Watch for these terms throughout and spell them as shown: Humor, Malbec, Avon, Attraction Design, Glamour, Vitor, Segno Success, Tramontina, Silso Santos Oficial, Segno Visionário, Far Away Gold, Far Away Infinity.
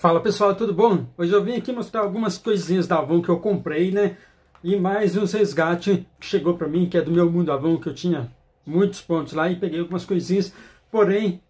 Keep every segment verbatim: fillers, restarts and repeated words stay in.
Fala pessoal, tudo bom? Hoje eu vim aqui mostrar algumas coisinhas da Avon que eu comprei, né? E mais uns resgates que chegou pra mim, que é do meu mundo Avon, que eu tinha muitos pontos lá e peguei algumas coisinhas. Porém,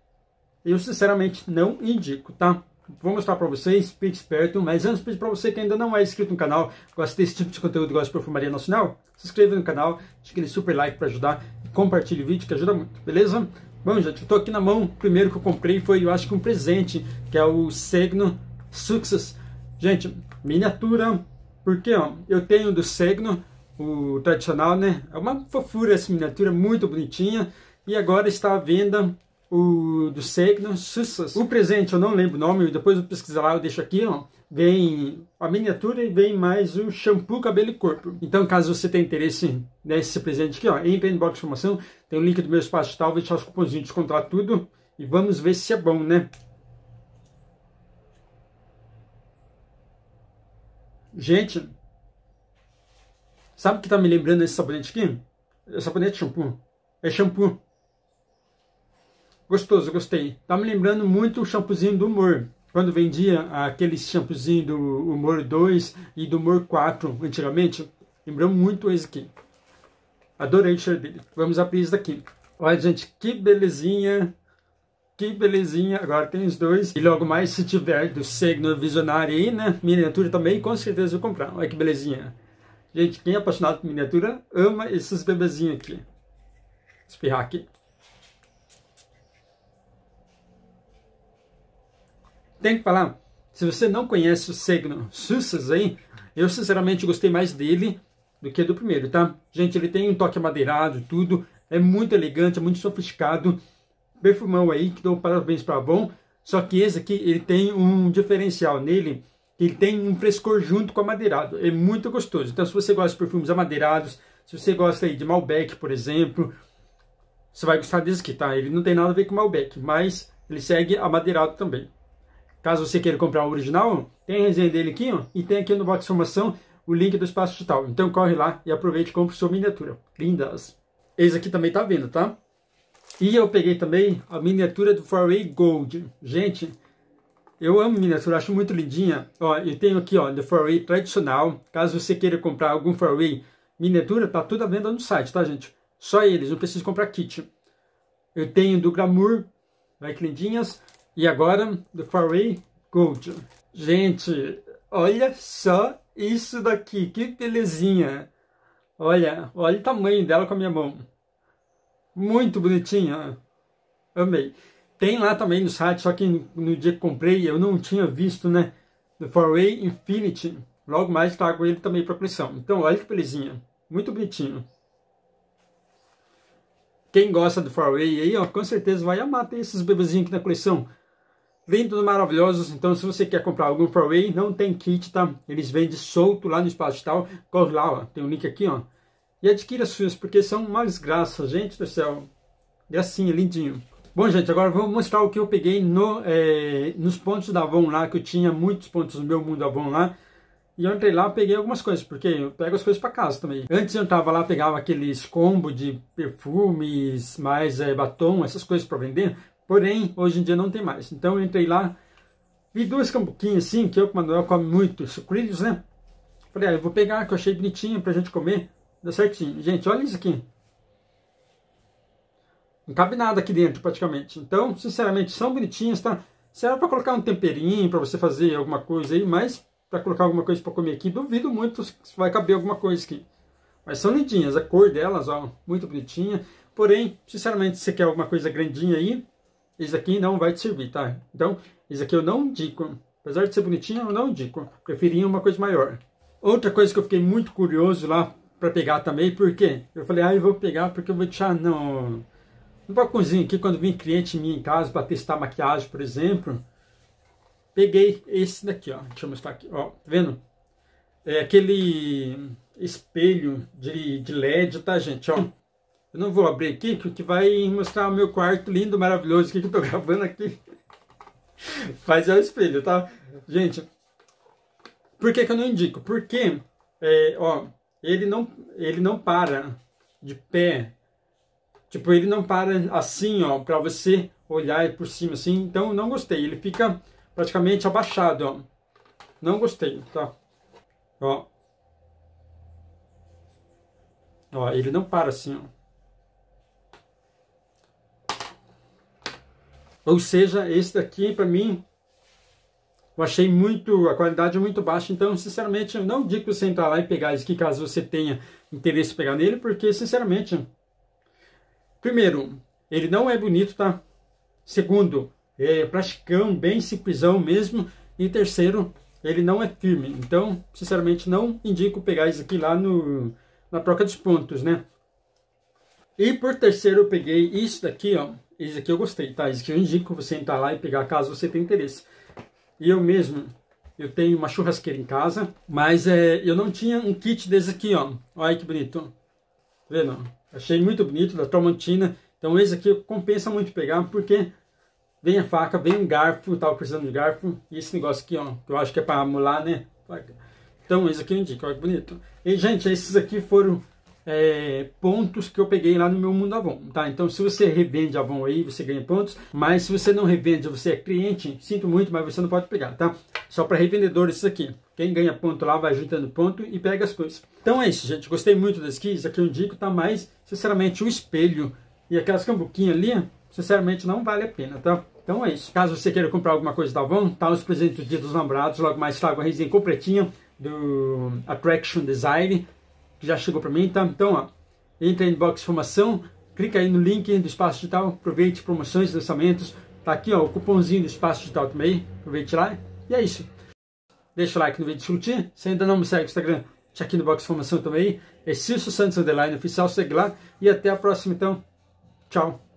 eu sinceramente não indico, tá? Vou mostrar pra vocês, fique esperto, mas antes pedir pra você que ainda não é inscrito no canal, gosta desse tipo de conteúdo, gosta de perfumaria nacional, se inscreva no canal, deixa aquele super like pra ajudar, compartilhe o vídeo que ajuda muito, beleza? Bom, gente, eu tô aqui na mão, o primeiro que eu comprei foi, eu acho que um presente, que é o Segno Success. Gente, miniatura, porque ó, eu tenho do Segno, o tradicional, né? É uma fofura essa miniatura, muito bonitinha, e agora está à venda o do Segno Success. O presente, eu não lembro o nome, depois eu pesquisar lá, eu deixo aqui, ó. Vem a miniatura e vem mais o shampoo cabelo e corpo. Então, caso você tenha interesse nesse presente aqui, ó, entra no box de informação, tem o link do meu espaço tal, vou deixar os cupomzinhos de descontar tudo e vamos ver se é bom, né? Gente, sabe o que tá me lembrando esse sabonete aqui? É sabonete shampoo. É shampoo. Gostoso, gostei. Tá me lembrando muito o shampoozinho do Humor. Quando vendia aquele shampoozinho do Humor dois e do Humor quatro antigamente, lembrou muito esse aqui. Adorei o cheiro dele. Vamos abrir isso daqui. Olha, gente, que belezinha. Que belezinha. Agora tem os dois. E logo mais, se tiver do Segno Visionário aí, né? Miniatura também, com certeza eu vou comprar. Olha que belezinha. Gente, quem é apaixonado por miniatura, ama esses bebezinhos aqui. Vou espirrar aqui. Tem que falar, se você não conhece o Segno Success aí, eu sinceramente gostei mais dele do que do primeiro, tá? Gente, ele tem um toque amadeirado, tudo, é muito elegante, é muito sofisticado, perfumão aí, que dou parabéns pra Avon, só que esse aqui, ele tem um diferencial nele, ele tem um frescor junto com o amadeirado, é muito gostoso. Então, se você gosta de perfumes amadeirados, se você gosta aí de Malbec, por exemplo, você vai gostar desse aqui, tá? Ele não tem nada a ver com Malbec, mas ele segue amadeirado também. Caso você queira comprar o original, tem a resenha dele aqui, ó, e tem aqui no box de informação o link do espaço digital. Então corre lá e aproveite e compre sua miniatura. Lindas! Esse aqui também tá vindo, tá? E eu peguei também a miniatura do Far Away Gold. Gente, eu amo miniatura, acho muito lindinha. Ó, eu tenho aqui, ó, do Far Away tradicional. Caso você queira comprar algum Far Away miniatura, tá tudo à venda no site, tá, gente? Só eles, não precisa comprar kit. Eu tenho do Glamour, vai que lindinhas. E agora, do Far Away Gold. Gente, olha só isso daqui. Que belezinha. Olha, olha o tamanho dela com a minha mão. Muito bonitinha. Amei. Tem lá também no site, só que no, no dia que comprei eu não tinha visto, né? Do Far Away Infinity. Logo mais trago ele também para coleção. Então, olha que belezinha. Muito bonitinho. Quem gosta do Far Away aí, ó, com certeza vai amar. Tem esses bebezinhos aqui na coleção. Lindos, maravilhosos, então se você quer comprar algum Far Away, não tem kit, tá? Eles vendem solto lá no espaço digital, corre lá, ó, tem um link aqui, ó, e adquira as suas, porque são mais graças, gente do céu, gracinha, lindinho. Bom, gente, agora eu vou mostrar o que eu peguei no, é, nos pontos da Avon lá, que eu tinha muitos pontos no meu mundo Avon lá, e eu entrei lá, peguei algumas coisas, porque eu pego as coisas para casa também. Antes eu tava lá, pegava aqueles combo de perfumes, mais é, batom, essas coisas para vender. Porém, hoje em dia não tem mais. Então eu entrei lá, vi duas cambuquinhas assim, que eu com o Manuel come muito, sucrilhos, né? Falei, ah, eu vou pegar, que eu achei bonitinho pra gente comer. Deu certinho. Gente, olha isso aqui. Não cabe nada aqui dentro, praticamente. Então, sinceramente, são bonitinhas, tá? Será pra colocar um temperinho, pra você fazer alguma coisa aí, mas pra colocar alguma coisa pra comer aqui, duvido muito se vai caber alguma coisa aqui. Mas são lindinhas, a cor delas, ó, muito bonitinha. Porém, sinceramente, se você quer alguma coisa grandinha aí, esse aqui não vai te servir, tá? Então, esse aqui eu não indico. Apesar de ser bonitinho, eu não indico. Preferia uma coisa maior. Outra coisa que eu fiquei muito curioso lá pra pegar também, porque eu falei, ah, eu vou pegar porque eu vou deixar no, no balcãozinho aqui, quando vem cliente minha em casa pra testar maquiagem, por exemplo. Peguei esse daqui, ó. Deixa eu mostrar aqui, ó. Tá vendo? É aquele espelho de, de L E D, tá, gente? Ó. Eu não vou abrir aqui, que vai mostrar o meu quarto lindo, maravilhoso, que eu tô gravando aqui. Mas é o espelho, tá? Gente, por que que eu não indico? Porque, é, ó, ele não, ele não para de pé. Tipo, ele não para assim, ó, pra você olhar por cima, assim. Então, eu não gostei. Ele fica praticamente abaixado, ó. Não gostei, tá? Ó. Ó, ele não para assim, ó. Ou seja, esse daqui, para mim, eu achei muito, a qualidade é muito baixa. Então, sinceramente, eu não digo você entrar lá e pegar esse aqui, caso você tenha interesse em pegar nele, porque, sinceramente, primeiro, ele não é bonito, tá? Segundo, é praticão, bem simplesão mesmo. E terceiro, ele não é firme. Então, sinceramente, não indico pegar esse aqui lá no, na troca dos pontos, né? E por terceiro, eu peguei isso daqui, ó. Esse aqui eu gostei, tá? Esse aqui eu indico você entrar lá e pegar, caso você tenha interesse. E eu mesmo, eu tenho uma churrasqueira em casa, mas é, eu não tinha um kit desse aqui, ó. Olha que bonito. Tá vendo? Achei muito bonito, da Tramontina. Então esse aqui compensa muito pegar, porque vem a faca, vem um garfo, tava precisando de garfo. E esse negócio aqui, ó, que eu acho que é para amolar, né? Então esse aqui eu indico, olha que bonito. E, gente, esses aqui foram... É, pontos que eu peguei lá no meu mundo Avon, tá? Então, se você revende Avon aí, você ganha pontos, mas se você não revende, você é cliente, sinto muito, mas você não pode pegar, tá? Só para revendedores isso aqui. Quem ganha ponto lá vai juntando ponto e pega as coisas. Então é isso, gente. Gostei muito das skis, aqui eu indico, tá? Mas, sinceramente, o espelho e aquelas cambuquinhas ali, sinceramente, não vale a pena, tá? Então é isso. Caso você queira comprar alguma coisa da Avon, tá? Os presentes do Dia dos Namorados, logo mais tá com a resenha completinha do Attraction Design, que já chegou para mim, tá? Então, ó, entra aí no box de informação, clica aí no link do Espaço Digital, aproveite promoções, lançamentos, tá aqui, ó, o cupomzinho do Espaço Digital também, aproveite lá, e é isso. Deixa o like no vídeo se curtir, se ainda não me segue no Instagram, te aqui no box de informação também, é Silso Santos Oficial, segue lá, e até a próxima, então, tchau.